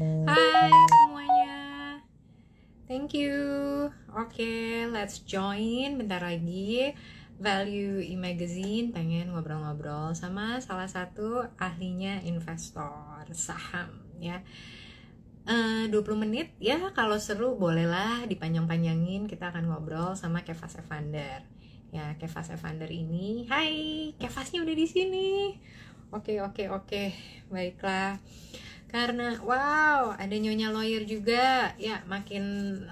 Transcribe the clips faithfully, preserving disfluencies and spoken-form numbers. Hai semuanya, thank you. Oke, okay, let's join. Bentar lagi Value E Magazine pengen ngobrol-ngobrol sama salah satu ahlinya investor saham ya. dua puluh menit ya, kalau seru bolehlah dipanjang-panjangin. Kita akan ngobrol sama Kefas Evander ya. Kefas Evander ini, hai, Kefasnya udah di sini. Oke, oke, oke, baiklah. Karena wow, ada nyonya lawyer juga ya. Makin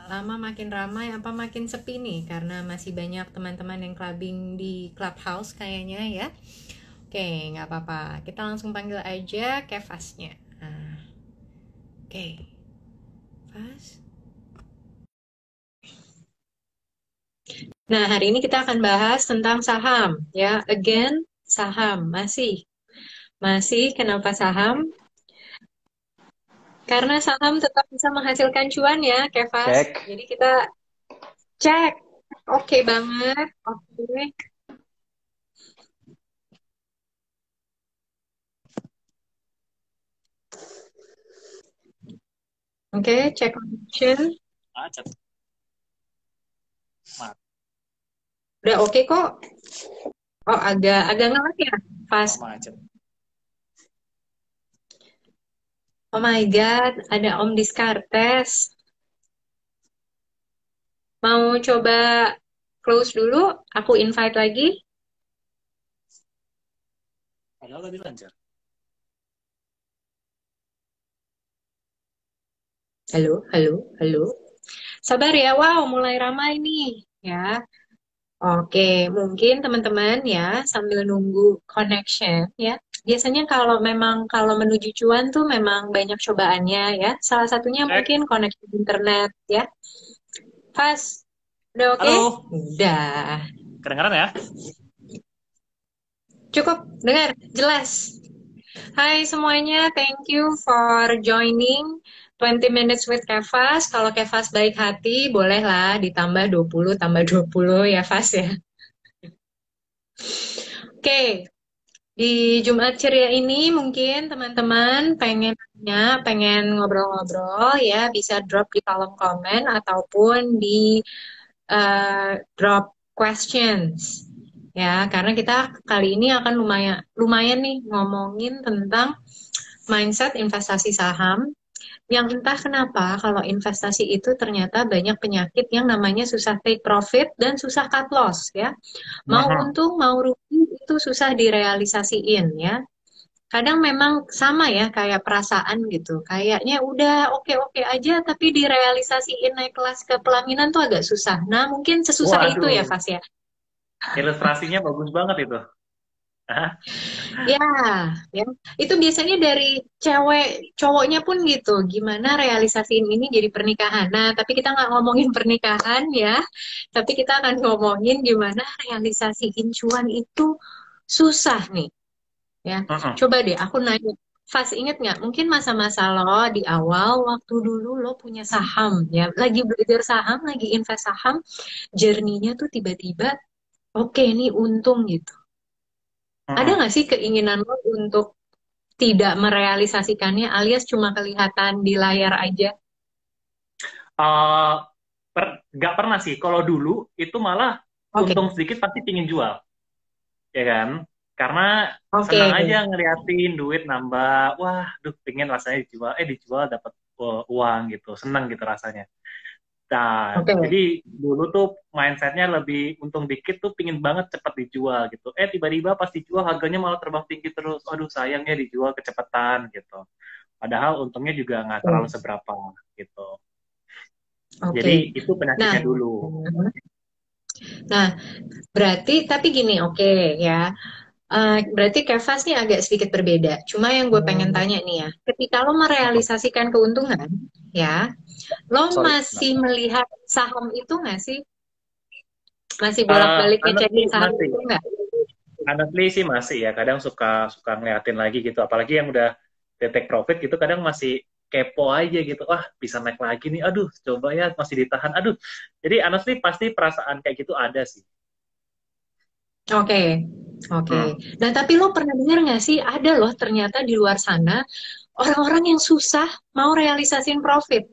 lama makin ramai apa makin sepi nih, karena masih banyak teman-teman yang clubbing di Clubhouse kayaknya ya. Oke, nggak apa-apa, kita langsung panggil aja Kefasnya. Nah, oke, Kefas. Nah, hari ini kita akan bahas tentang saham ya. Again, saham masih masih kenapa saham? Karena saham tetap bisa menghasilkan cuan ya, Kefas. Cek. Jadi kita cek. Oke okay banget. Oke. Okay. Oke, okay, cek connection. Udah oke okay kok. Oh, agak agak ngelag ya, Pas. Oh my god, ada Om Descartes. Mau coba close dulu, aku invite lagi. Padahal tadi lancar. Halo, halo, halo. Sabar ya, wow, mulai ramai nih ya. Oke, mungkin teman-teman ya sambil nunggu connection ya. Biasanya kalau memang kalau menuju cuan tuh memang banyak cobaannya ya. Salah satunya Cek. Mungkin koneksi internet ya. Pas, udah oke? Okay? Halo. Udah. Kedengaran ya? Cukup, dengar, jelas. Hai semuanya, thank you for joining twenty minutes with Kefas. Kalau Kefas baik hati, bolehlah ditambah dua puluh, tambah dua puluh ya, Fas ya. Oke, okay. Di Jumat Ceria ini mungkin teman-teman pengennya pengen ngobrol-ngobrol ya, bisa drop di kolom komen ataupun di uh, drop questions ya, karena kita kali ini akan lumayan lumayan nih ngomongin tentang mindset investasi saham yang entah kenapa kalau investasi itu ternyata banyak penyakit yang namanya susah take profit dan susah cut loss ya. Mau nah. untung mau rugi itu susah direalisasiin ya. Kadang memang sama ya kayak perasaan gitu, kayaknya udah oke-oke aja tapi direalisasiin naik kelas ke pelaminan tuh agak susah. Nah mungkin sesusah Waduh. Itu ya Fas ya. Ilustrasinya bagus banget itu. Ya, ya, itu biasanya dari cewek, cowoknya pun gitu. Gimana realisasiin ini jadi pernikahan? Nah, tapi kita nggak ngomongin pernikahan ya. Tapi kita akan ngomongin gimana realisasiin cuan itu susah nih. Ya, uh-uh. Coba deh, aku nanya, Fas, inget nggak? Mungkin masa-masa lo di awal waktu dulu lo punya saham, ya, lagi belajar saham, lagi invest saham, journey-nya tuh tiba-tiba, oke, okay, ini untung gitu. Ada nggak sih keinginan lo untuk tidak merealisasikannya alias cuma kelihatan di layar aja? Uh, per, gak pernah sih. Kalau dulu itu malah okay. untung sedikit pasti pingin jual. Ya kan? Karena okay. senang aja ngeliatin duit nambah. Wah, duh pengen rasanya dijual. Eh dijual dapat uang gitu. Senang gitu rasanya. Nah, okay. jadi dulu tuh mindsetnya lebih untung dikit tuh pingin banget cepat dijual gitu. Eh tiba-tiba pas dijual harganya malah terbang tinggi terus. Aduh sayangnya dijual kecepatan gitu. Padahal untungnya juga nggak terlalu seberapa gitu. Okay. Jadi itu penyakitnya nah, dulu. Nah berarti tapi gini oke okay, ya. Uh, berarti Kefas nih agak sedikit berbeda. Cuma yang gue pengen tanya nih ya, ketika lo merealisasikan keuntungan, ya, lo Sorry, masih nah. melihat saham itu nggak sih? Masih bolak-balik uh, ngecekin saham masih. Itu nggak? Honestly sih masih ya. Kadang suka suka ngeliatin lagi gitu. Apalagi yang udah detect profit gitu, kadang masih kepo aja gitu. Wah bisa naik lagi nih. Aduh, coba ya masih ditahan. Aduh. Jadi honestly pasti perasaan kayak gitu ada sih. Oke, okay. oke. Okay. Hmm. Nah, tapi lo pernah dengar nggak sih, ada loh ternyata di luar sana orang-orang yang susah mau realisasin profit?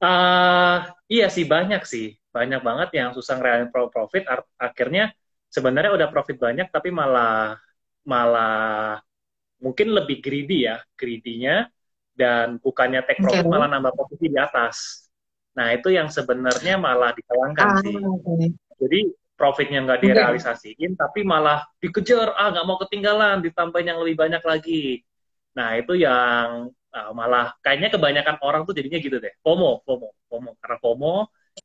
Uh, iya sih, banyak sih. Banyak banget yang susah ngerealisin profit, akhirnya sebenarnya udah profit banyak, tapi malah malah mungkin lebih greedy ya, greedy-nya, dan bukannya take profit, okay, malah nambah posisi di atas. Nah, itu yang sebenarnya malah dikalangkan ah, sih. Okay. Jadi, profitnya nggak direalisasiin, okay, tapi malah dikejar, ah nggak mau ketinggalan, ditambahin yang lebih banyak lagi. Nah, itu yang ah, malah kayaknya kebanyakan orang tuh jadinya gitu deh, FOMO, FOMO, FOMO. Karena FOMO,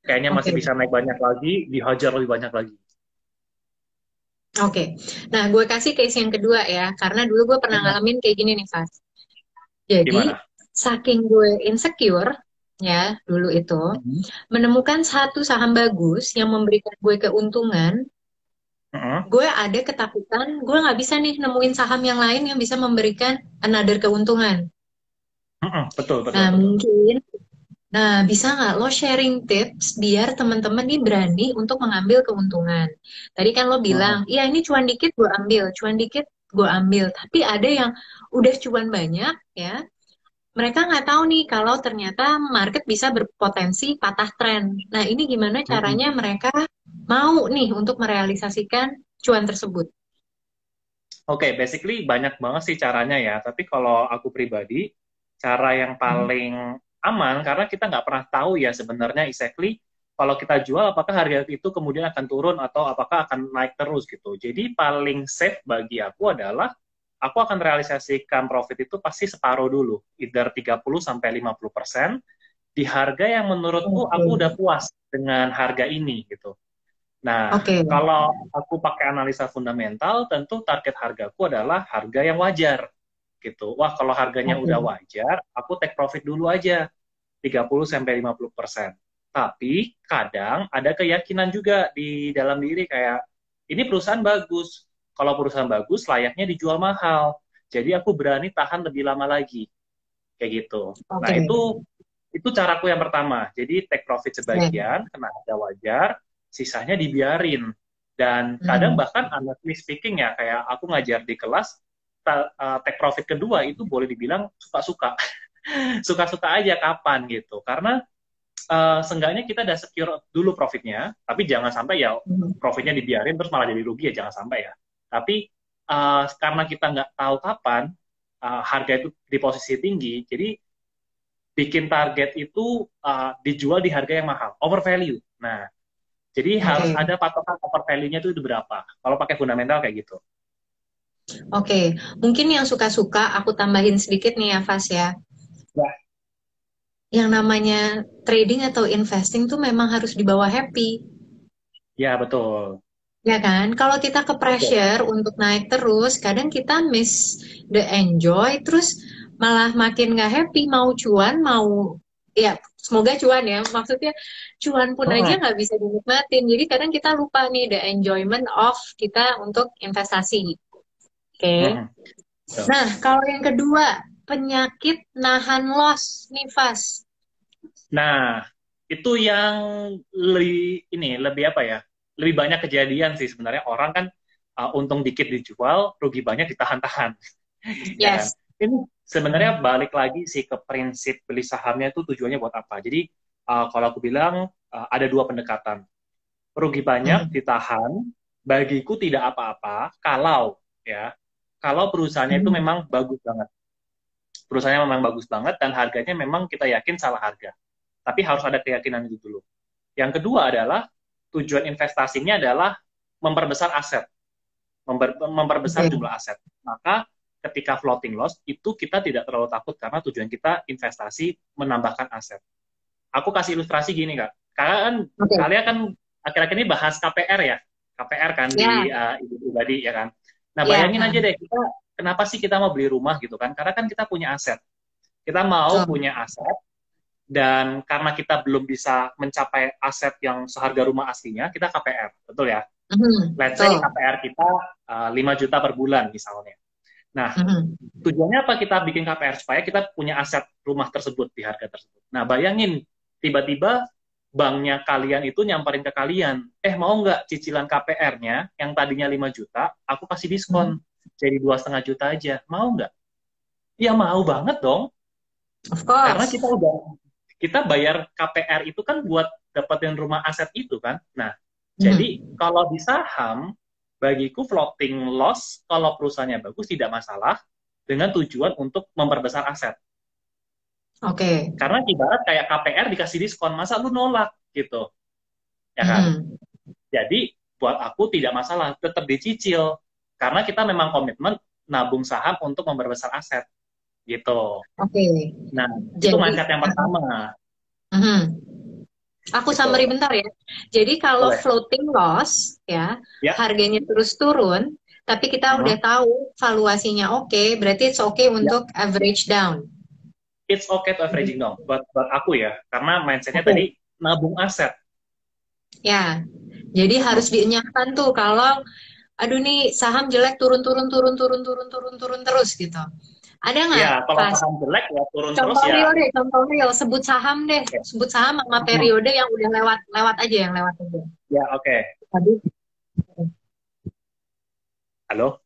kayaknya masih okay, bisa naik banyak lagi, dihajar lebih banyak lagi. Oke, okay. Nah gue kasih case yang kedua ya, karena dulu gue pernah ngalamin kayak gini nih, Fas. Jadi, gimana? Saking gue insecure, ya dulu itu, mm-hmm, menemukan satu saham bagus yang memberikan gue keuntungan, mm-hmm, gue ada ketakutan, gue nggak bisa nih nemuin saham yang lain yang bisa memberikan another keuntungan. Mm-hmm. Betul, betul. Nah, betul. Mungkin... Nah, bisa nggak lo sharing tips biar teman-teman nih berani untuk mengambil keuntungan? Tadi kan lo bilang, iya, oh, ini cuan dikit gue ambil, cuan dikit gue ambil. Tapi ada yang udah cuan banyak, ya. Mereka nggak tahu nih kalau ternyata market bisa berpotensi patah tren. Nah, ini gimana caranya hmm. mereka mau nih untuk merealisasikan cuan tersebut? Oke, okay, basically banyak banget sih caranya ya. Tapi kalau aku pribadi, cara yang paling... Hmm. aman, karena kita nggak pernah tahu ya sebenarnya exactly kalau kita jual apakah harga itu kemudian akan turun atau apakah akan naik terus gitu. Jadi paling safe bagi aku adalah aku akan realisasikan profit itu pasti separuh dulu, either tiga puluh sampai lima puluh persen di harga yang menurutku aku udah puas dengan harga ini gitu. Nah, okay, kalau aku pakai analisa fundamental, tentu target hargaku adalah harga yang wajar gitu. Wah, kalau harganya okay, udah wajar, aku take profit dulu aja tiga puluh sampai lima puluh persen. Tapi kadang ada keyakinan juga di dalam diri kayak ini perusahaan bagus. Kalau perusahaan bagus layaknya dijual mahal. Jadi aku berani tahan lebih lama lagi. Kayak gitu. Okay. Nah, itu itu caraku yang pertama. Jadi take profit sebagian, okay, kena harga wajar, sisanya dibiarin. Dan kadang hmm. bahkan honestly speaking ya, kayak aku ngajar di kelas, take profit kedua itu boleh dibilang suka-suka, suka-suka aja kapan gitu, karena uh, seenggaknya kita udah secure dulu profitnya, tapi jangan sampai ya profitnya dibiarin terus malah jadi rugi ya, jangan sampai ya. Tapi uh, karena kita nggak tahu kapan uh, harga itu di posisi tinggi, jadi bikin target itu uh, dijual di harga yang mahal, over value. Nah, jadi harus okay, ada patokan over value-nya itu berapa. Kalau pakai fundamental kayak gitu. Oke, okay, mungkin yang suka-suka aku tambahin sedikit nih ya, Fas ya. Ya. Yang namanya trading atau investing tuh memang harus dibawa happy. Ya, betul. Ya kan? Kalau kita ke pressure betul, untuk naik terus, kadang kita miss the enjoy, terus malah makin nggak happy, mau cuan, mau... Ya, semoga cuan ya. Maksudnya cuan pun oh, aja nggak bisa dinikmatin. Jadi kadang kita lupa nih the enjoyment of kita untuk investasi. Oke, okay. hmm. so. Nah kalau yang kedua, penyakit nahan loss nih, Fas. Nah, itu yang lebih, ini, lebih apa ya, lebih banyak kejadian sih sebenarnya. Orang kan uh, untung dikit dijual, rugi banyak ditahan-tahan. Yes. Dan ini sebenarnya balik lagi sih ke prinsip beli sahamnya itu tujuannya buat apa. Jadi uh, kalau aku bilang uh, ada dua pendekatan. Rugi banyak hmm. ditahan, bagiku tidak apa-apa kalau, ya, kalau perusahaannya itu memang bagus banget. Perusahaannya memang bagus banget dan harganya memang kita yakin salah harga. Tapi harus ada keyakinan itu dulu. Yang kedua adalah tujuan investasinya adalah memperbesar aset. Memper, memperbesar okay, jumlah aset. Maka ketika floating loss itu kita tidak terlalu takut karena tujuan kita investasi menambahkan aset. Aku kasih ilustrasi gini, Kak. Kalian, okay. kalian kan akhir-akhir ini bahas K P R ya. K P R kan yeah. di uh, ibu pribadi ya kan. Nah, bayangin yeah. aja deh, kita kenapa sih kita mau beli rumah gitu kan? Karena kan kita punya aset. Kita mau so. punya aset, dan karena kita belum bisa mencapai aset yang seharga rumah aslinya, kita K P R, betul ya? Mm-hmm. Let's say so. K P R kita uh, lima juta per bulan misalnya. Nah, mm-hmm. tujuannya apa kita bikin K P R? Supaya kita punya aset rumah tersebut di harga tersebut. Nah, bayangin, tiba-tiba banknya kalian itu nyamperin ke kalian, eh mau nggak cicilan K P R-nya yang tadinya lima juta, aku kasih diskon, hmm. jadi dua koma lima juta aja, mau nggak? Ya mau banget dong, of course. Karena kita udah kita bayar K P R itu kan buat dapetin rumah aset itu kan, nah hmm. jadi kalau di saham, bagiku floating loss kalau perusahaannya bagus tidak masalah, dengan tujuan untuk memperbesar aset. Oke. Okay. Karena ibarat kayak K P R dikasih diskon, masa lu nolak gitu, ya kan? Hmm. Jadi buat aku tidak masalah, tetap dicicil karena kita memang komitmen nabung saham untuk memperbesar aset, gitu. Oke. Okay. Nah, jadi, itu mindset yang pertama. Uh-huh. Aku gitu. Summary bentar ya. Jadi kalau Boleh. Floating loss ya, ya, harganya terus turun, tapi kita uh-huh. udah tahu valuasinya oke, okay, berarti it's okay untuk ya. Average down. It's okay to averaging down, buat buat aku ya, karena mindsetnya okay. tadi nabung aset. Ya, jadi harus dinyatakan tuh kalau, aduh nih saham jelek turun turun turun turun turun turun turun terus gitu. Ada nggak? Ya, kalau pas saham jelek ya turun contoh terus real ya. Deh, contoh real, sebut saham deh, okay. sebut saham sama periode yang udah lewat lewat aja yang lewat aja. Ya oke. Okay. Halo.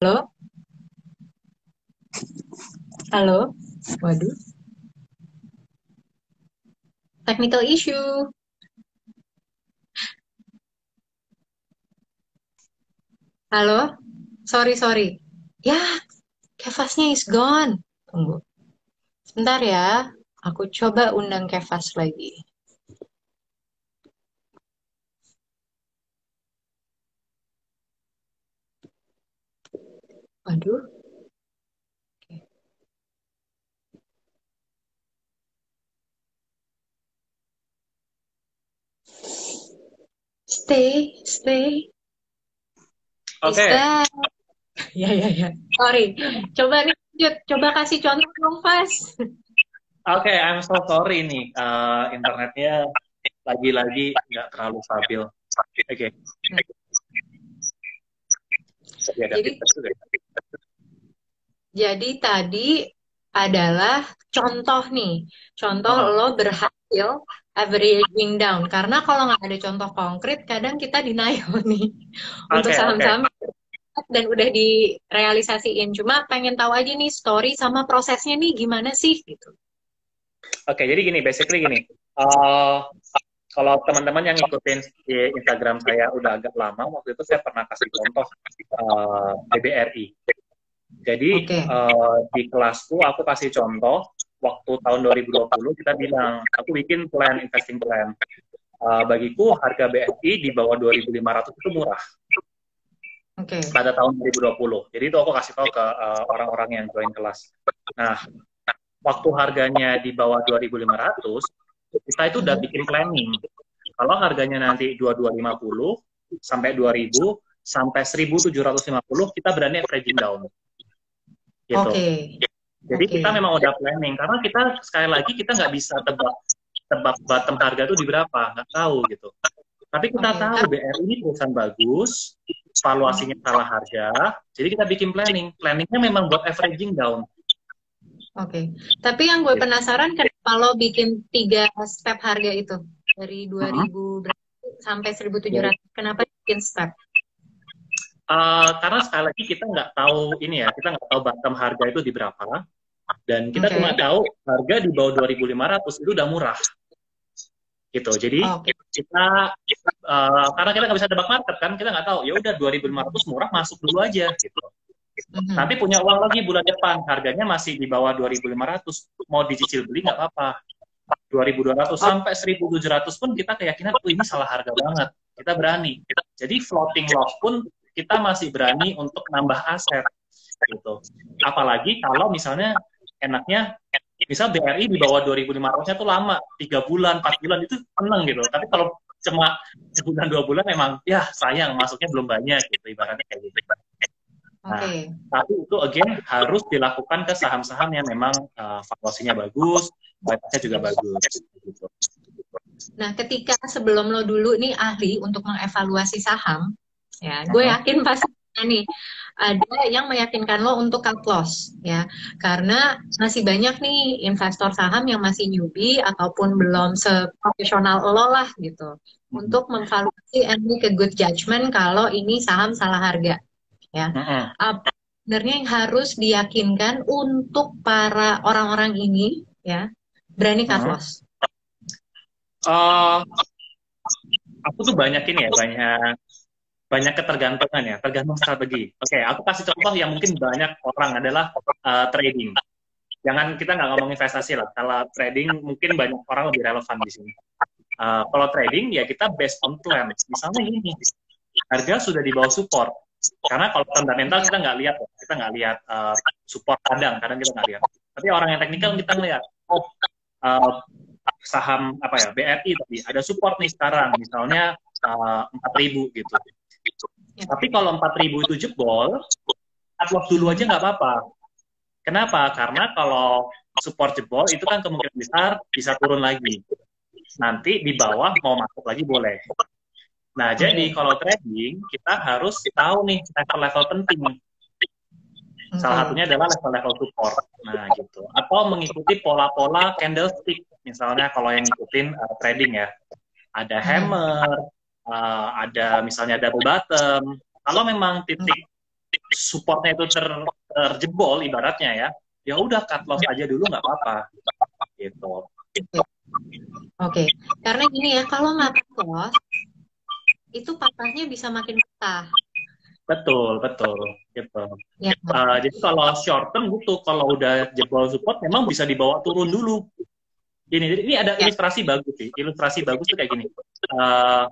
Halo? Halo? Waduh. Technical issue. Halo? Sorry, sorry. Ya, Kefasnya is gone. Tunggu. Sebentar ya. Aku coba undang Kefas lagi. Aduh. Oke. Stay, stay. Oke. Okay. That... ya, ya, ya. Sorry. Coba nih, coba kasih contoh dong, Fas. Oke, okay, I'm so sorry nih. Uh, internetnya lagi-lagi nggak terlalu stabil. Oke. Okay. Hmm. Jadi, jadi tadi adalah contoh nih, contoh uh-huh. lo berhasil averaging down. Karena kalau nggak ada contoh konkret, kadang kita denial nih okay, untuk saham-saham okay. dan udah direalisasiin. Cuma pengen tahu aja nih story sama prosesnya nih gimana sih gitu. Oke, okay, jadi gini, basically gini. Uh, Kalau teman-teman yang ngikutin di Instagram saya udah agak lama, waktu itu saya pernah kasih contoh uh, B B R I. Jadi okay. uh, di kelasku aku kasih contoh, waktu tahun dua ribu dua puluh kita bilang, aku bikin plan, investing plan. Uh, bagiku harga B R I di bawah dua ribu lima ratus itu murah. Okay. Pada tahun dua ribu dua puluh. Jadi itu aku kasih tahu ke uh, orang-orang yang join kelas. Nah, waktu harganya di bawah dua ribu lima ratus, kita itu udah bikin planning. Kalau harganya nanti dua ribu dua ratus lima puluh sampai dua ribu sampai seribu tujuh ratus lima puluh kita berani averaging down. Gitu. Okay. Jadi okay. kita memang udah planning karena kita sekali lagi kita nggak bisa tebak tebak bottom harga itu di berapa, nggak tahu gitu. Tapi kita okay. tahu B R I ini perusahaan bagus, valuasinya salah harga, jadi kita bikin planning. Planningnya memang buat averaging down. Oke, okay. tapi yang gue penasaran kenapa lo bikin tiga step harga itu dari dua ribu uh-huh. sampai seribu tujuh ratus, kenapa bikin step? Uh, karena sekali lagi kita nggak tahu ini ya, kita nggak tahu bottom harga itu di berapa, dan kita okay. cuma tahu harga di bawah dua ribu lima ratus itu udah murah, gitu. Jadi oh, okay. kita uh, karena kita nggak bisa tebak market kan, kita nggak tahu. Ya udah dua ribu lima ratus murah masuk dulu aja, gitu. Mm-hmm. Tapi punya uang lagi bulan depan, harganya masih di bawah dua ribu lima ratus, mau dicicil beli nggak apa-apa. dua ribu dua ratus oh. sampai seribu tujuh ratus pun kita keyakinan, oh ini salah harga banget, kita berani. Jadi floating loss pun kita masih berani untuk nambah aset. Gitu. Apalagi kalau misalnya enaknya, misal B R I di bawah dua ribu lima ratus-nya tuh lama, tiga bulan, empat bulan itu seneng gitu. Tapi kalau cuma sebulan, dua bulan memang ya sayang, masuknya belum banyak gitu, ibaratnya kayak gitu. Nah, okay. Tapi itu again harus dilakukan ke saham-saham yang memang uh, valuasinya bagus, kualitasnya juga bagus. Nah, ketika sebelum lo dulu nih ahli untuk mengevaluasi saham, ya, gue yakin pasti nih ada yang meyakinkan lo untuk cut loss, ya, karena masih banyak nih investor saham yang masih newbie ataupun belum seprofesional lo lah gitu, hmm. untuk mengevaluasi and make a good judgment kalau ini saham salah harga. Ya, mm-hmm. apa sebenarnya yang harus diyakinkan untuk para orang-orang ini, ya, berani cut loss? Uh, aku tuh banyak ini ya, banyak banyak ketergantungan ya, tergantung strategi. Oke, okay, aku kasih contoh yang mungkin banyak orang adalah uh, trading. Jangan kita nggak ngomong investasi lah, kalau trading mungkin banyak orang lebih relevan di sini. Uh, kalau trading ya kita based on plan. Misalnya ini harga sudah di bawah support. Karena kalau fundamental kita nggak lihat, kita nggak lihat uh, support kadang, kadang kita nggak lihat. Tapi orang yang teknikal kita ngelihat, oh uh, saham apa ya B R I tadi ada support nih sekarang, misalnya uh, empat ribu gitu. Tapi kalau empat ribu itu jebol, upload dulu aja nggak apa-apa. Kenapa? Karena kalau support jebol itu kan kemungkinan besar bisa turun lagi. Nanti di bawah mau masuk lagi boleh. Nah, jadi kalau trading, kita harus tahu nih level-level penting. Salah satunya adalah level-level support. Nah, gitu. Atau mengikuti pola-pola candlestick. Misalnya kalau yang ngikutin uh, trading ya. Ada hammer, uh, ada misalnya double bottom. Kalau memang titik supportnya itu ter terjebol ibaratnya ya, ya udah cut loss aja dulu nggak apa-apa. Gitu. Oke. Okay. Karena gini ya, kalau nggak cut loss, itu patahnya bisa makin patah. Betul, betul, gitu. Ya. Uh, jadi kalau short term gitu, kalau udah jebol support, memang bisa dibawa turun dulu. Ini, ini ada ya. Ilustrasi bagus sih. Ilustrasi bagus tuh kayak gini. Uh,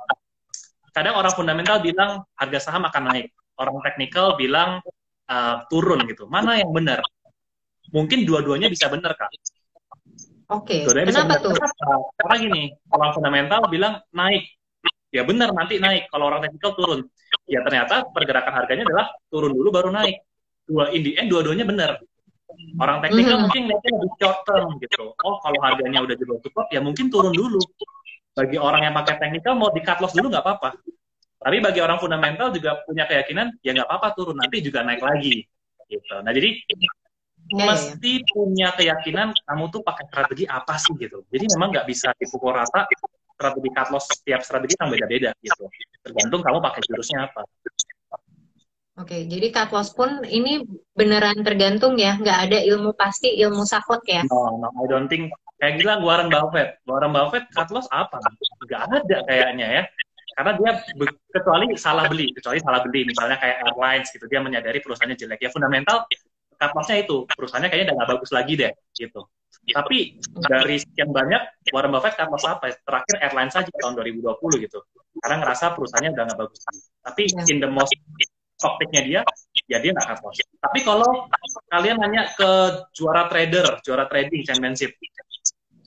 kadang orang fundamental bilang harga saham akan naik, orang teknikal bilang uh, turun gitu. Mana yang benar? Mungkin dua-duanya bisa benar kak. Oke. Okay. Dua-duanya kenapa tuh? Karena gini, orang fundamental bilang naik. Ya benar, nanti naik. Kalau orang teknikal turun. Ya ternyata pergerakan harganya adalah turun dulu baru naik. Dua, in the end, dua-duanya benar. Orang teknikal mm-hmm. mungkin lihatnya lebih short term gitu. Oh, kalau harganya udah jebol support, ya mungkin turun dulu. Bagi orang yang pakai teknikal mau di cut loss dulu nggak apa-apa. Tapi bagi orang fundamental juga punya keyakinan, ya nggak apa-apa turun, nanti juga naik lagi. Gitu. Nah, jadi yeah, mesti yeah. punya keyakinan kamu tuh pakai strategi apa sih gitu. Jadi memang nggak bisa dipukul rata. Strategi cut loss, setiap strategi kan beda-beda gitu. Tergantung kamu pakai jurusnya apa. Oke, jadi cut loss pun ini beneran tergantung ya, nggak ada ilmu pasti, ilmu saklek ya? No, no, I don't think. Kayak gila Warren Buffett. Warren Buffett cut loss apa? Nggak ada kayaknya ya. Karena dia, kecuali salah beli, kecuali salah beli. Misalnya kayak airlines gitu, dia menyadari perusahaannya jelek. Ya fundamental, cut loss-nya itu. Perusahaannya kayaknya udah nggak bagus lagi deh, gitu. Tapi dari sekian banyak, Warren Buffett kan masa apa? Terakhir airline saja tahun dua ribu dua puluh gitu. Karena ngerasa perusahaannya udah nggak bagus. Tapi in the most topiknya dia, ya dia nggak kapos. Tapi kalau kalian nanya ke juara trader, juara trading championship,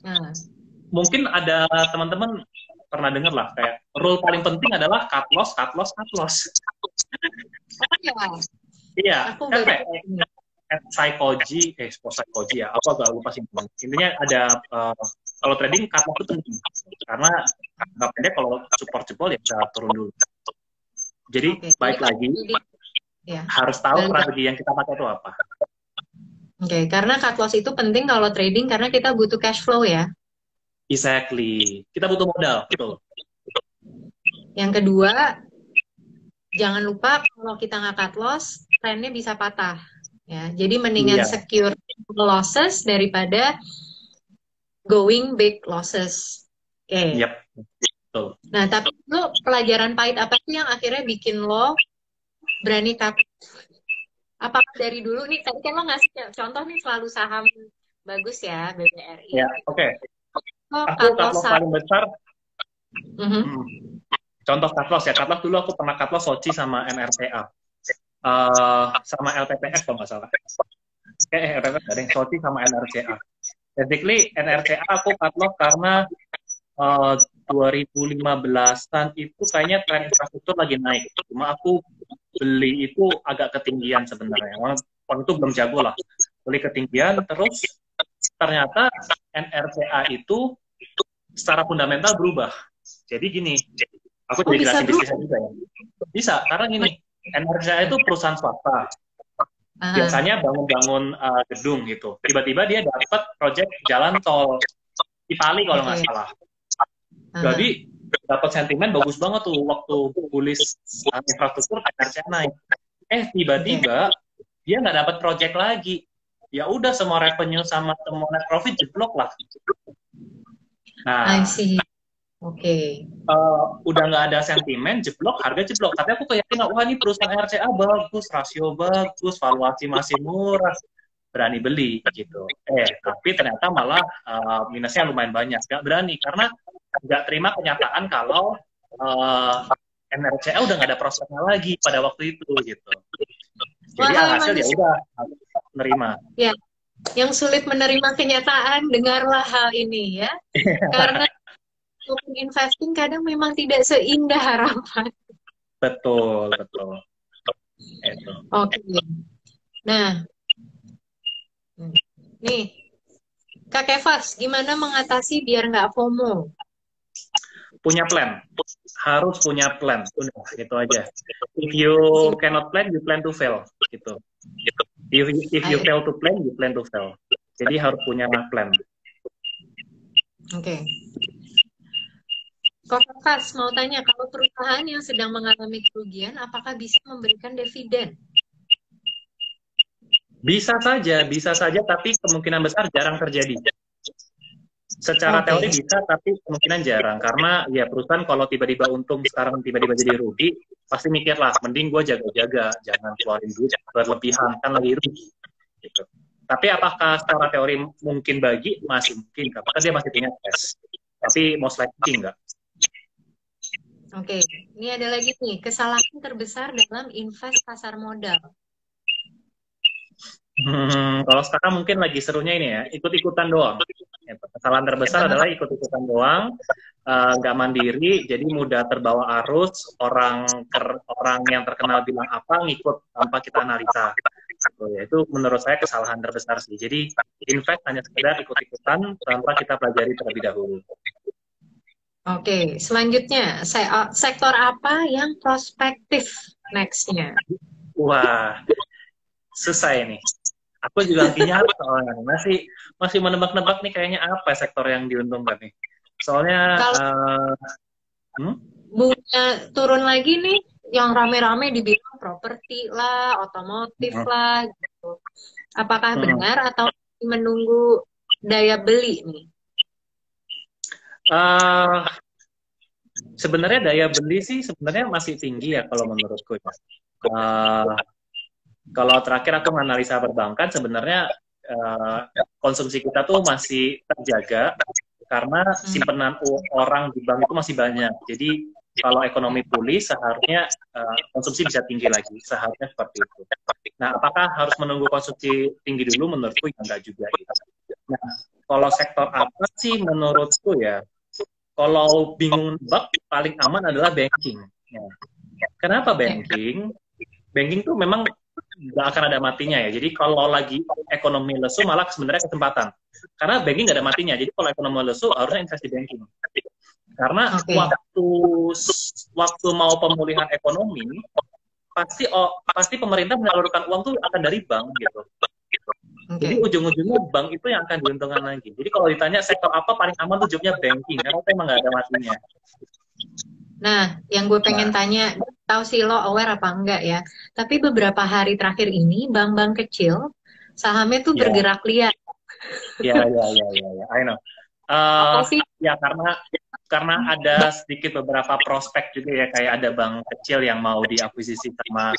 hmm. mungkin ada teman-teman pernah dengar lah kayak rule paling penting adalah cut loss, cut loss, cut loss. Oh, ya. Iya. Iya. Psikologi, eh, psikologi ya, aku agak lupa sih. Intinya ada, uh, kalau trading, cut loss itu penting. Karena, nggak pendek kalau support jebol ya bisa turun dulu. Jadi, okay. baik jadi, lagi, ya. harus tahu dan strategi yang kita pakai itu apa. Oke, okay. karena cut loss itu penting kalau trading, karena kita butuh cash flow ya? Exactly. Kita butuh modal, betul. Yang kedua, jangan lupa kalau kita nggak cut loss, trennya bisa patah. Ya, jadi mendingan yeah. secure losses daripada going big losses. Oke. Okay. Yep. So. Nah, tapi lo pelajaran pahit apa sih yang akhirnya bikin lo berani cut? Apakah dari dulu nih? Tadi kan lo ngasih contoh nih selalu saham bagus ya B B R I. Ya, yeah, oke. Okay. Aku cut loss paling besar. Mm-hmm. hmm. Contoh cut loss ya. Cut loss dulu aku pernah cut loss Sochi sama N R C A. Uh, sama L T P S kalau nggak salah. Eh, L T P S ada yang Sochi sama N R C A. Basically N R C A aku cut loss karena uh, dua ribu lima belasan itu kayaknya tren infrastruktur lagi naik. Cuma aku beli itu agak ketinggian sebenarnya. Waktu itu belum jago lah. Beli ketinggian, terus ternyata N R C A itu secara fundamental berubah. Jadi gini, aku jadi jelasin bisnisnya juga ya. Bisa, karena gini, N R C A itu perusahaan swasta. Biasanya bangun-bangun uh, gedung gitu. Tiba-tiba dia dapat proyek jalan tol Cipali kalau nggak salah. Jadi dapat sentimen bagus banget tuh waktu tulis infrastruktur N R C A naik. Eh tiba-tiba dia nggak dapat project lagi. Ya udah semua revenue sama semua net profit jeblok lah. Nah, I see. Oke. Okay. Uh, udah nggak ada sentimen, jeblok, harga jeblok. Tapi aku keyakinan, wah ini perusahaan N R C A bagus, rasio bagus, valuasi masih murah, berani beli gitu. Eh tapi ternyata malah uh, minusnya lumayan banyak. Nggak berani karena nggak terima kenyataan kalau uh, N R C A udah nggak ada prospeknya lagi pada waktu itu gitu. Jadi wah, hasil ya udah menerima. Ya, yang sulit menerima kenyataan, dengarlah hal ini ya. Karena open investing kadang memang tidak seindah harapan. Betul, betul. Oke. Okay. Nah, nih. Kak Kefas, gimana mengatasi biar nggak FOMO? Punya plan, harus punya plan, udah gitu aja. If you cannot plan, you plan to fail, gitu. If, if you fail to plan, you plan to fail. Jadi harus punya plan. Oke. Okay. Kak Kefas mau tanya, kalau perusahaan yang sedang mengalami kerugian, apakah bisa memberikan dividen? Bisa saja, bisa saja, tapi kemungkinan besar jarang terjadi. Secara okay. teori bisa, tapi kemungkinan jarang. Karena ya perusahaan kalau tiba-tiba untung, sekarang tiba-tiba jadi rugi, pasti mikirlah, mending gue jaga-jaga, jangan keluarin duit berlebihan, kan lagi rugi. Gitu. Tapi apakah secara teori mungkin bagi? Masih mungkin, apakah dia masih punya cash? Tapi most likely enggak. Oke, okay. Ini ada lagi nih, kesalahan terbesar dalam invest pasar modal. Hmm, kalau sekarang mungkin lagi serunya ini ya, ikut-ikutan doang. Kesalahan terbesar adalah ikut-ikutan doang, nggak uh, mandiri, jadi mudah terbawa arus, orang ter, orang yang terkenal bilang apa, ngikut tanpa kita analisa. So, ya, itu menurut saya kesalahan terbesar sih. Jadi invest hanya sekedar ikut-ikutan tanpa kita pelajari terlebih dahulu. Oke, selanjutnya, se sektor apa yang prospektif next-nya? Wah, susah ini. Aku juga artinya soalnya masih masih menebak-nebak nih kayaknya apa sektor yang diuntungkan nih. Soalnya uh, hmm? bunga turun lagi nih, yang rame-rame dibilang properti lah, otomotif hmm. lah, gitu. Apakah hmm. benar atau menunggu daya beli nih? Uh, sebenarnya daya beli sih sebenarnya masih tinggi ya kalau menurutku. Uh, Kalau terakhir aku menganalisa perbankan, sebenarnya uh, konsumsi kita tuh masih terjaga karena simpanan orang di bank itu masih banyak. Jadi kalau ekonomi pulih seharusnya uh, konsumsi bisa tinggi lagi, seharusnya seperti itu. Nah, apakah harus menunggu konsumsi tinggi dulu? Menurutku ya enggak juga. Nah, kalau sektor apa sih menurutku ya? Kalau bingung bab, paling aman adalah banking. Ya. Kenapa banking? Banking tuh memang nggak akan ada matinya ya. Jadi kalau lagi ekonomi lesu malah sebenarnya kesempatan. Karena banking nggak ada matinya. Jadi kalau ekonomi lesu harusnya investasi banking. Karena okay. waktu waktu mau pemulihan ekonomi pasti oh, pasti pemerintah menyalurkan uang tuh akan dari bank gitu. Okay. Jadi ujung-ujungnya bank itu yang akan diuntungkan lagi. Jadi kalau ditanya sektor apa paling aman tuh jawabnya banking karena itu emang nggak ada matinya. Nah, yang gue pengen tanya, tahu sih lo aware apa enggak ya? Tapi beberapa hari terakhir ini, bank-bank kecil, sahamnya tuh yeah. bergerak liar. Ya, ya, ya, ya, I know. Uh, ya, karena karena ada sedikit beberapa prospek juga ya, kayak ada bank kecil yang mau diakuisisi sama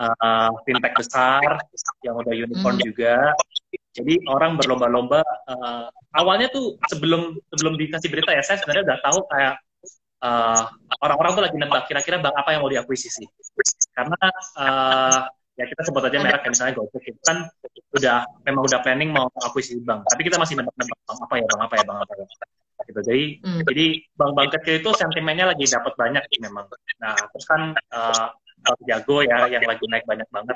uh, fintech besar, yang udah unicorn hmm. juga. Jadi orang berlomba-lomba, uh, awalnya tuh sebelum sebelum dikasih berita ya, saya sebenarnya udah tahu kayak, Uh, orang-orang tuh lagi nebak kira-kira bank apa yang mau diakuisisi karena uh, ya kita sebut aja merek ya, misalnya GoTo kita kan udah memang udah planning mau akuisisi bank tapi kita masih nebak-nebak bank apa ya bank apa ya bank apa ya gitu. Jadi mm. jadi bank-bank kecil itu sentimennya lagi dapat banyak sih memang. Nah, terus kan uh, Jago ya yang lagi naik banyak banget.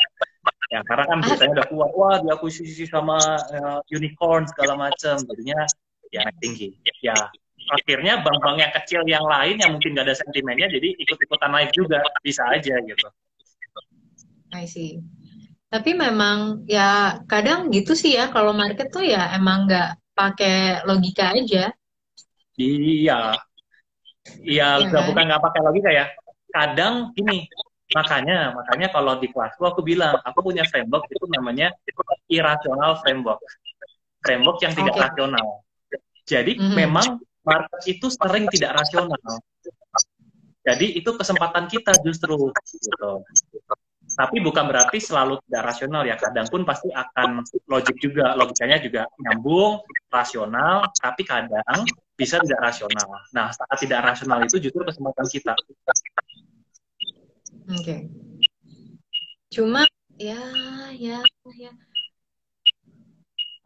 Ya, karena kan beritanya udah kuat, wah diakuisisi sama uh, unicorn segala macam, jadinya ya naik tinggi. Ya, akhirnya bank-bank yang kecil yang lain yang mungkin nggak ada sentimennya jadi ikut-ikutan naik juga, bisa aja gitu. I see. Tapi memang ya kadang gitu sih ya, kalau market tuh ya emang nggak pakai logika aja. Iya, iya ya, kan? Bukan nggak pakai logika ya. Kadang ini makanya makanya kalau di kelas aku bilang aku punya framework itu namanya irasional framework, framework yang tidak okay. rasional. Jadi mm-hmm. memang market itu sering tidak rasional. Jadi itu kesempatan kita justru. Gitu. Tapi bukan berarti selalu tidak rasional ya, kadang pun pasti akan logik juga, logikanya juga nyambung, rasional, tapi kadang bisa tidak rasional. Nah, saat tidak rasional itu justru kesempatan kita. Oke. Okay. Cuma, ya, ya, ya.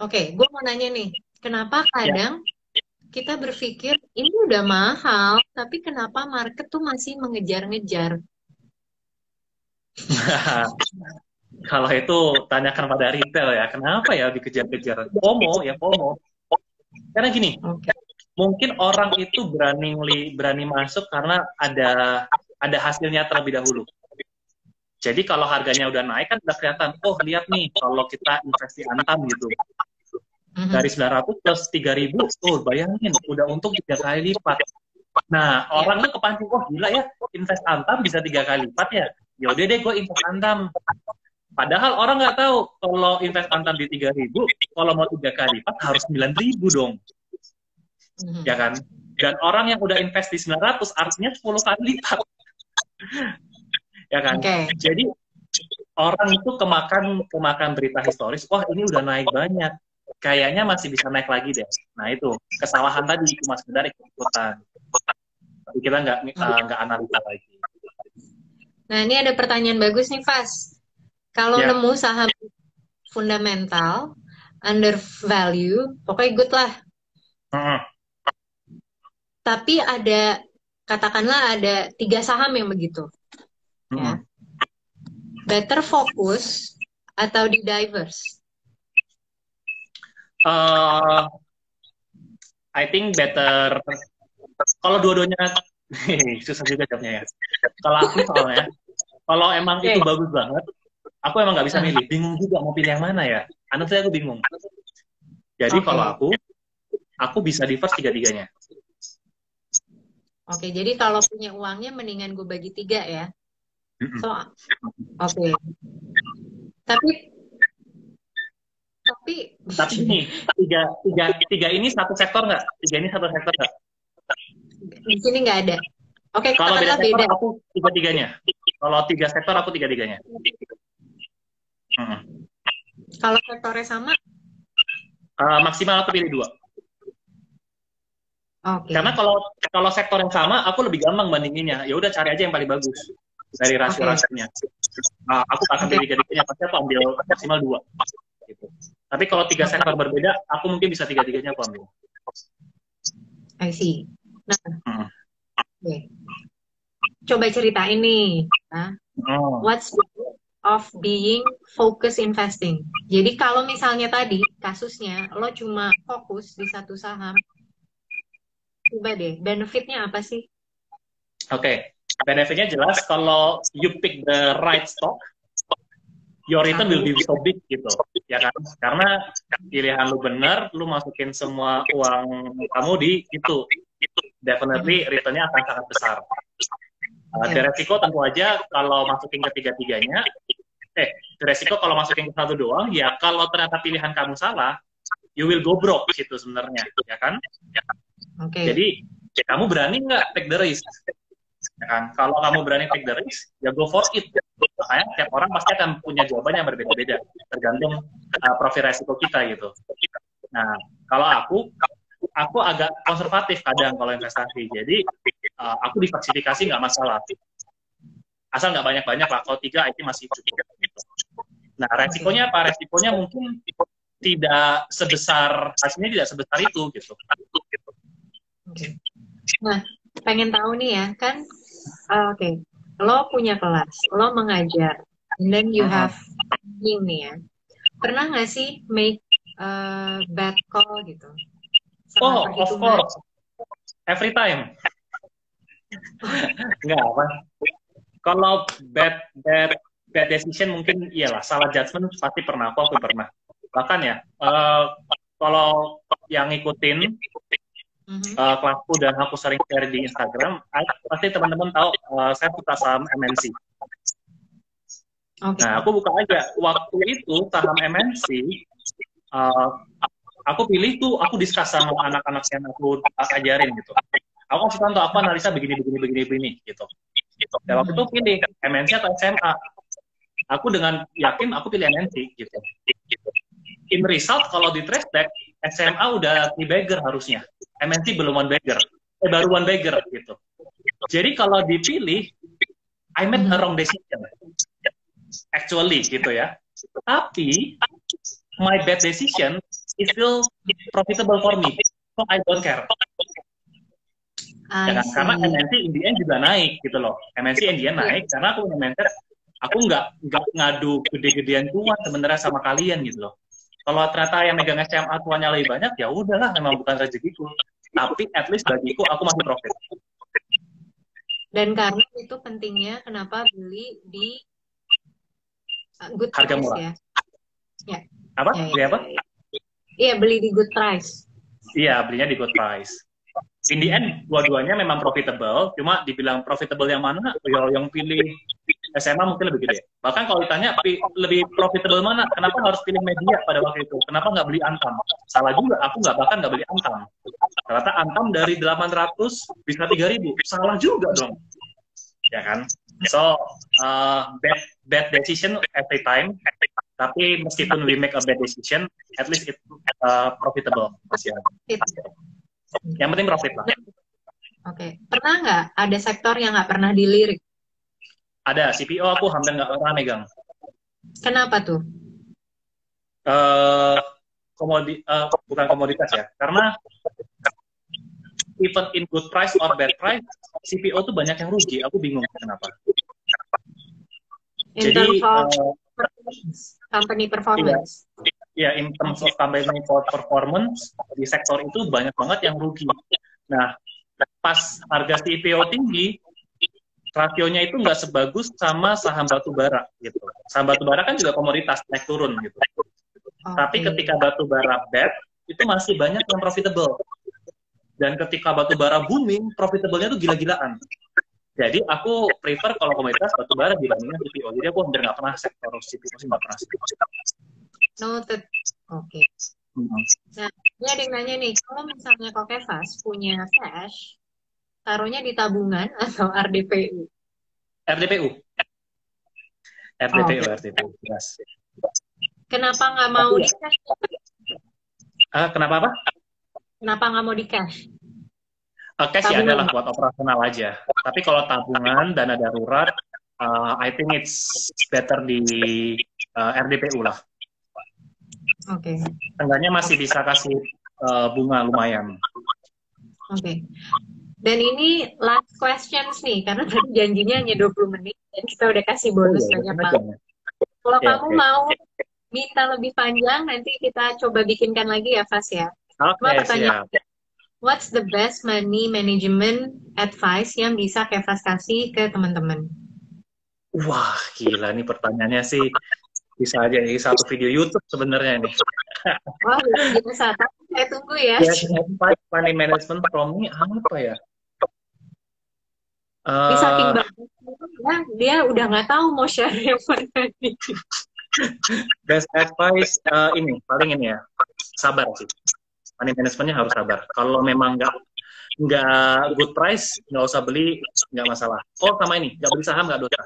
Oke, okay, gue mau nanya nih, kenapa kadang ya. kita berpikir ini udah mahal, tapi kenapa market tuh masih mengejar-ngejar? Kalau itu tanyakan pada retail ya, kenapa ya dikejar-kejar? FOMO ya FOMO. Karena gini, okay. mungkin orang itu berani berani masuk karena ada ada hasilnya terlebih dahulu. Jadi kalau harganya udah naik kan udah kelihatan, oh lihat nih kalau kita investasi Antam gitu. Dari sembilan ratus ke tiga ribu, oh bayangin udah untung tiga kali lipat. Nah, orang tuh kepancing, oh gila ya, invest Antam bisa tiga kali lipat ya. Yaudah deh gue invest Antam. Padahal orang nggak tahu kalau invest Antam di tiga ribu, kalau mau tiga kali lipat harus sembilan ribu dong. Mm-hmm. Ya kan? Dan orang yang udah invest di sembilan ratus artinya sepuluh kali lipat. Ya kan? Okay. Jadi orang itu kemakan kemakan berita historis, wah ini udah naik banyak. Kayaknya masih bisa naik lagi deh. Nah itu, kesalahan tadi cuma sekedar ikut-ikutan. Tapi kita nggak nggak uh, analisa lagi. Nah, ini ada pertanyaan bagus nih, Fas. Kalau yeah. nemu saham fundamental, under value, pokoknya good lah. Mm-hmm. Tapi ada, katakanlah ada tiga saham yang begitu. Mm-hmm. Ya. Better fokus atau di diverse? Uh, I think better. Kalau dua-duanya, susah juga jawabnya ya. Kalau aku soalnya, kalau emang okay. itu bagus banget, aku emang nggak bisa milih. Bingung juga mau pilih yang mana ya. Honestly aku bingung. Jadi okay. kalau aku, aku bisa diverse tiga-tiganya. Oke, okay, jadi kalau punya uangnya mendingan gue bagi tiga ya. So, oke. Okay. Tapi, tapi, tapi ini tiga, tiga, tiga ini satu sektor nggak? Tiga ini satu sektor nggak? Di sini nggak ada. Oke, okay, kalau beda sektor beda. Aku tiga-tiganya. Kalau tiga sektor aku tiga-tiganya. Hmm. Kalau sektornya sama? Uh, maksimal aku pilih dua. Okay. Karena kalau kalau sektor yang sama, aku lebih gampang bandinginnya. Ya udah cari aja yang paling bagus dari rasio-rasionya. Okay. Uh, aku akan pilih okay. tiga-tiganya. Pasti aku ambil maksimal dua. Gitu. Tapi kalau tiga sektor berbeda, aku mungkin bisa tiga-tiganya aku ambil. I see. Nah. Hmm. Okay. Coba ceritain nih, nah, oh. what's the point of being focus investing? Jadi kalau misalnya tadi kasusnya lo cuma fokus di satu saham, coba deh benefitnya apa sih? Oke, okay. benefitnya jelas kalau you pick the right stock, your return will be so big gitu, ya kan? Karena pilihan lu bener, lu masukin semua uang kamu di itu. Definitely returnnya akan sangat besar. Uh, yeah. Resiko tentu aja kalau masukin ke tiga-tiganya, eh, resiko kalau masukin ke satu doang, ya kalau ternyata pilihan kamu salah, you will go broke gitu sebenarnya, ya kan? Ya kan? Okay. Jadi kamu berani nggak take the risk? Ya kan? Kalau kamu berani take the risk, ya go for it. Makanya setiap orang pasti akan punya jawaban yang berbeda-beda, tergantung uh, profil resiko kita gitu. Nah, kalau aku Aku agak konservatif kadang kalau investasi, jadi uh, aku diversifikasi nggak masalah, asal nggak banyak-banyak lah. Kalau tiga itu masih cukup. Gitu. Nah, resikonya apa? Resikonya mungkin tidak sebesar, hasilnya tidak sebesar itu gitu. Okay. Nah, pengen tahu nih ya, kan uh, oke, okay. Lo punya kelas, lo mengajar, and then you uh-huh. have teaching nih ya. Pernah nggak sih make uh, bad call gitu? Sama oh, of course. Every time. Nggak apa. Kalau bad, bad, bad decision mungkin iyalah, salah judgment pasti pernah, aku, aku pernah. Bahkan ya, uh, kalau yang ngikutin, mm-hmm. uh, kelasku dan aku sering share di Instagram, pasti teman-teman tahu uh, saya suka saham M N C. Okay. Nah, aku buka aja. Waktu itu saham M N C, uh, aku pilih tuh, aku discuss sama anak-anak yang aku ajarin gitu. Aku kasih contoh, aku analisa begini, begini, begini, begini gitu. gitu. Dan waktu itu pilih M N C atau S M A. Aku dengan yakin aku pilih M N C gitu. In result, kalau di trace back, S M A udah three bagger harusnya. M N C belum one bagger. Eh, baru one bagger gitu. Jadi kalau dipilih, I made a wrong decision. Actually gitu ya, tapi my bad decision is still profitable for me, so I don't care. I ya, karena M N C in the end juga naik gitu loh, M N C in the end naik karena aku mindset aku nggak nggak ngadu gede-gedean tuan sebenarnya sama kalian gitu loh. Kalau ternyata yang megang S M A tuannya lebih banyak ya udahlah, memang bukan rezekiku, tapi at least bagiku aku masih profit. Dan karena itu pentingnya kenapa beli di Good harga price, murah. Ya. Ya. Apa? Ya, ya. Beli apa? Iya, beli di good price. Iya, belinya di good price. In the end, dua-duanya memang profitable. Cuma dibilang profitable yang mana? Yang pilih S M A mungkin lebih gede. Bahkan kalau ditanya lebih profitable mana? Kenapa harus pilih media pada waktu itu? Kenapa nggak beli Antam? Salah juga, aku nggak bahkan nggak beli Antam. Ternyata Antam dari delapan ratus bisa tiga ribu. Salah juga dong. Ya kan? So, uh, bad, bad decision every time, tapi meskipun we make a bad decision, at least it's uh, profitable. It. Yang penting profit lah. Oke, okay. Pernah nggak ada sektor yang nggak pernah dilirik? Ada, C P O aku hampir nggak pernah megang. Kenapa tuh? Uh, komodi, uh, bukan komoditas ya, karena even in good price or bad price, C P O tuh banyak yang rugi. Aku bingung kenapa. In Jadi, terms of performance, company performance. Ya, in terms of company performance, di sektor itu banyak banget yang rugi. Nah, pas harga C P O tinggi, rasionya itu nggak sebagus sama saham batubara. Gitu. Saham batubara kan juga komoditas, naik turun gitu. Okay. Tapi ketika batubara bad, itu masih banyak yang profitable. Dan ketika batubara booming, profitable-nya tuh gila-gilaan. Jadi aku prefer kalau komoditas batubara dibandingkan C P O. Jadi aku hampir nggak pernah sektor C P O, sih nggak pernah C P O. Noted. Oke. Okay. Mm-hmm. Nah, ini ada yang nanya nih, kalau misalnya kok Kefas punya cash, taruhnya di tabungan atau R D P U? R D P U. R D P U, oh. R D P U. Yes. Kenapa nggak mau di cash? Uh, kenapa apa? Kenapa nggak mau di cash? Uh, cash tabungan. Ya adalah buat operasional aja. Tapi kalau tabungan, dana darurat, uh, I think it's better di uh, R D P U lah. Oke. Okay. Tengganya masih bisa kasih uh, bunga lumayan. Oke. Okay. Dan ini last questions nih, karena tadi janjinya hanya dua puluh menit, dan kita udah kasih bonus oh, banyak banget. Ya, kalau yeah, kamu okay. mau minta lebih panjang, nanti kita coba bikinkan lagi ya, Fas ya. Okay, pertanyaan, what's the best money management advice yang bisa Kefas kasih ke teman-teman? Wah, gila nih pertanyaannya sih. Bisa aja ini satu video YouTube sebenarnya nih. Wah, bisa. Saya tunggu ya. Best advice money management from me apa ya? Uh, bisa saking bagusnya, dia udah nggak tahu mau share apa tadi. Best advice uh, ini, paling ini ya, sabar sih. Money management-nya harus sabar. Kalau memang nggak nggak good price, nggak usah beli, nggak masalah. Oh, sama ini, nggak beli saham nggak dosa.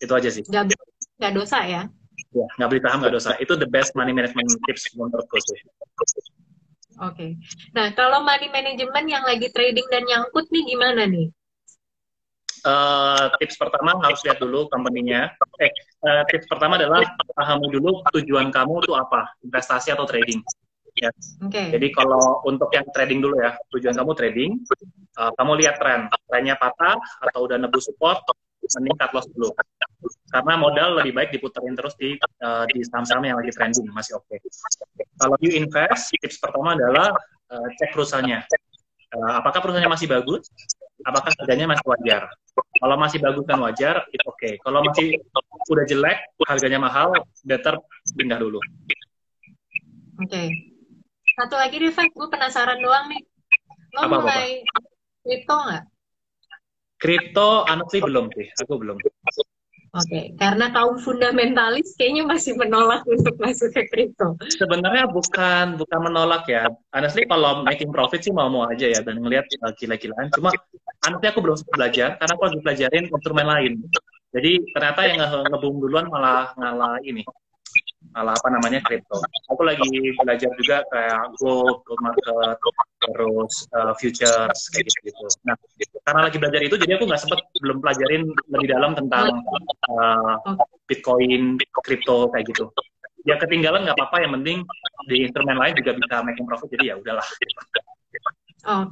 Itu aja sih. Nggak, nggak dosa ya? Ya, nggak beli saham nggak dosa. Itu the best money management tips menurutku sih. Oke. Okay. Nah, kalau money management yang lagi trading dan nyangkut nih gimana nih? Uh, tips pertama harus lihat dulu company-nya. Eh, uh, tips pertama adalah pahami dulu tujuan kamu itu apa, investasi atau trading. Yes. Okay. Jadi kalau untuk yang trading dulu ya, tujuan kamu trading, uh, kamu lihat tren, trennya patah atau udah nebus support, mending cut loss dulu. Karena modal lebih baik diputerin terus di uh, di saham-saham yang lagi trending, masih oke. Okay. Kalau you invest, tips pertama adalah uh, cek perusahaannya. Uh, apakah perusahaannya masih bagus? Apakah harganya masih wajar? Kalau masih bagus dan wajar, itu oke. Okay. Kalau masih udah jelek, harganya mahal, better pindah dulu. Oke. Okay. Satu lagi deh, Fak, gue penasaran doang nih. Lo apa, mulai kripto nggak? Kripto, honestly belum sih. Aku belum. Oke, okay. Karena kaum fundamentalis kayaknya masih menolak untuk masuk ke kripto. Sebenarnya bukan bukan menolak ya. Honestly, kalau making profit sih mau-mau aja ya. Dan ngelihat gila-gilaan. Cuma, honestly aku belum belajar. Karena aku lagi pelajarin instrumen lain. Jadi, ternyata yang nge-boom duluan malah ngalah ini. Ala apa namanya kripto. Aku lagi belajar juga kayak gold, gold market, terus uh, futures kayak gitu. Nah, karena lagi belajar itu, jadi aku nggak sempet belum pelajarin lebih dalam tentang uh, Bitcoin, kripto kayak gitu. Ya ketinggalan nggak apa-apa, yang penting di instrumen lain juga bisa making profit. Jadi ya udahlah. Oke,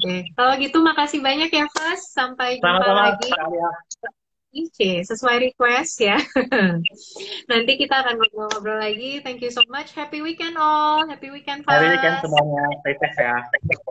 okay. Kalau gitu makasih banyak ya, Fas. Sampai jumpa Sama-sama. lagi. Saya. Oke, sesuai request ya. Nanti kita akan ngobrol-ngobrol lagi. Thank you so much. Happy weekend all. Happy weekend, Fas. Happy weekend semuanya. Stay safe ya.